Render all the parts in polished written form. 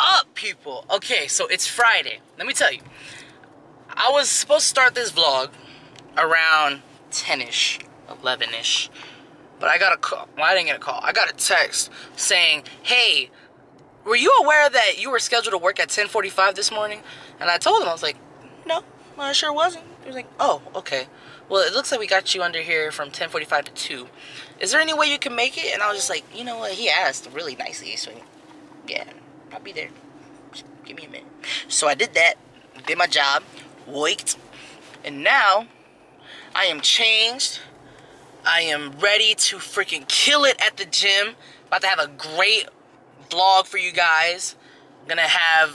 up, people? Okay, so it's Friday. Let me tell you, I was supposed to start this vlog around 10-ish, 11-ish, but I got a call. Well, I didn't get a call. I got a text saying, hey, were you aware that you were scheduled to work at 10:45 this morning? And I told him, I was like, no, I sure wasn't. He was like, oh, okay. Well, it looks like we got you under here from 10:45 to 2. Is there any way you can make it? And I was just like, you know what? He asked really nicely. So, yeah, I'll be there. Just give me a minute. So I did that. Did my job. Wait. And now I am changed. I am ready to freaking kill it at the gym. About to have a great vlog for you guys. I'm gonna have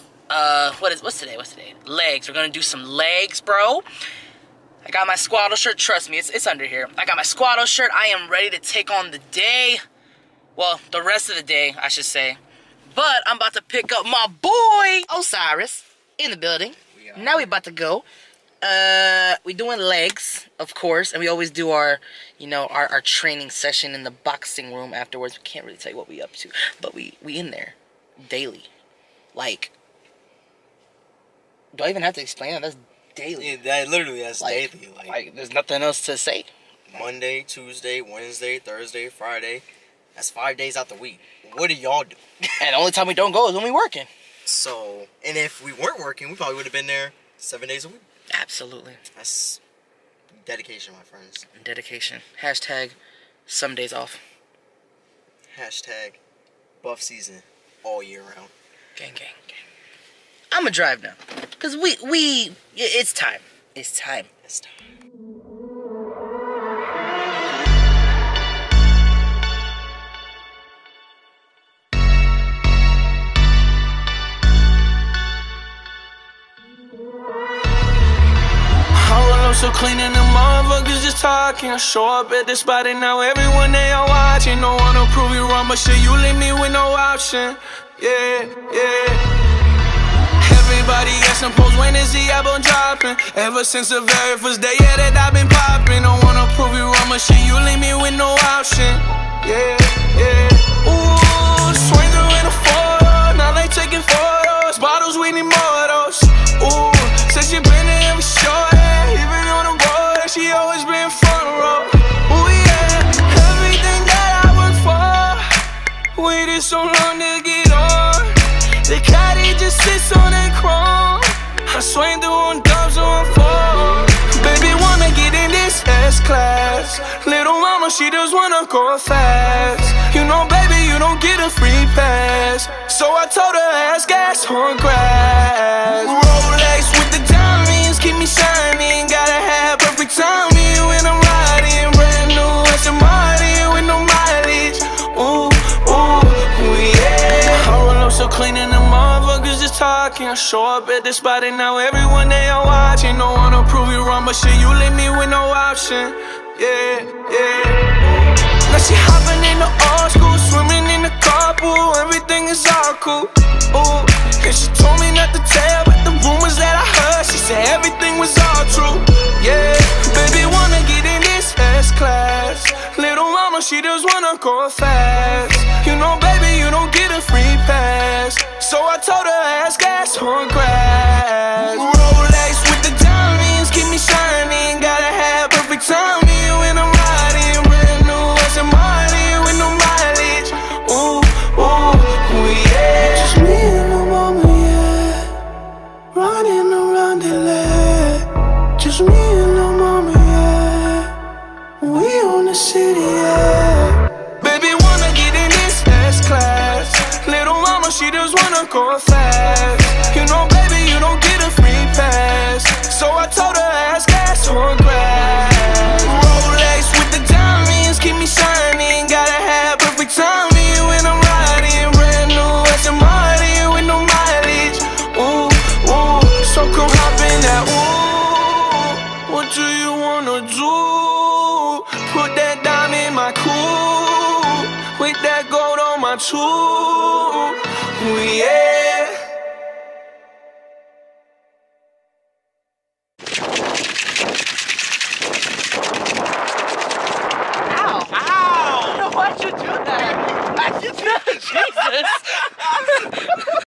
what's today? Legs. We're gonna do some legs, bro. I got my squatto shirt. Trust me, it's under here. I got my squatto shirt. I am ready to take on the day. Well, the rest of the day, I should say. But I'm about to pick up my boy Osiris in the building. Now we about to go. We doing legs, of course, and we always do our, you know, our training session in the boxing room afterwards. We can't really tell you what we up to, but we in there daily. Like, do I even have to explain that? That's daily. Yeah, that literally, that's like, daily. Like, there's nothing else to say. Monday, Tuesday, Wednesday, Thursday, Friday. That's 5 days out the week. What do y'all do? And the only time we don't go is when we working. So, and if we weren't working, we probably would have been there 7 days a week. Absolutely. That's dedication, my friends. Dedication. Hashtag some days off. Hashtag buff season all year round. Gang, gang, gang. I'm gonna drive now. Because it's time. It's time. It's time. So clean and the motherfuckers just talking. I show up at the spot and now everyone they are watching. Don't wanna prove you wrong, but shit, you leave me with no option. Yeah, yeah. Everybody asking post, when is the album dropping? Ever since the very first day, yeah, that I've been popping. Don't wanna prove you wrong, but shit, you leave me with no option. Yeah, yeah. Ooh, swinger in a photo, now they taking photos. Bottles, we need more of those. Ooh, said she been to every show. She always been front row, oh yeah. Everything that I work for, waited so long to get on. The caddy just sits on that chrome. I swing through on dubs on four. Baby wanna get in this S-class. Little mama, she just wanna go fast. You know, baby, you don't get a free pass. So I told her, ass gas on grass. Rolex with the diamonds, keep me shining. Gotta have perfect timing when I'm riding. Brand new Aston Martin with no mileage. Ooh, ooh, yeah. I roll up so clean and the motherfuckers just talking. I show up at the spot and now everyone they are watching. Don't wanna prove you wrong, but shit, you leave me with no option. Yeah, yeah. Now she hopping in the old school, swimming in the carpool. Everything is all cool, ooh. And she told me not to tell, but the rumors that I heard, she said everything was all true. Yeah, baby wanna get in this S-class. Little mama, she just wanna go fast. You know, baby, you don't get a free pass. So I told her, ass gas on grass. Rolex with the diamonds, keep me shining. Gotta have perfect timing when I'm riding. Brand new Aston Martin with no mileage. Ooh, ooh, ooh, yeah. Just me and my mama, yeah. Running around the lake. Just me and my mama, yeah. We on the city, yeah. Baby wanna get in this S-class. Little mama, she just wanna go fast. You know, baby, you don't get a free pass. So I told her, ass gas on grass. Rolex with the diamonds, keep me shining. Gotta have perfect timing when I'm riding. Brand new Aston Martin with no mileage. Ooh, ooh, so come hop in that. Ooh, what do you wanna do? Put that dime in my cool. With that gold on my tooth. Ooh, yeah. Ow! Ow! Why'd you do that? Why'd you do that? Jesus!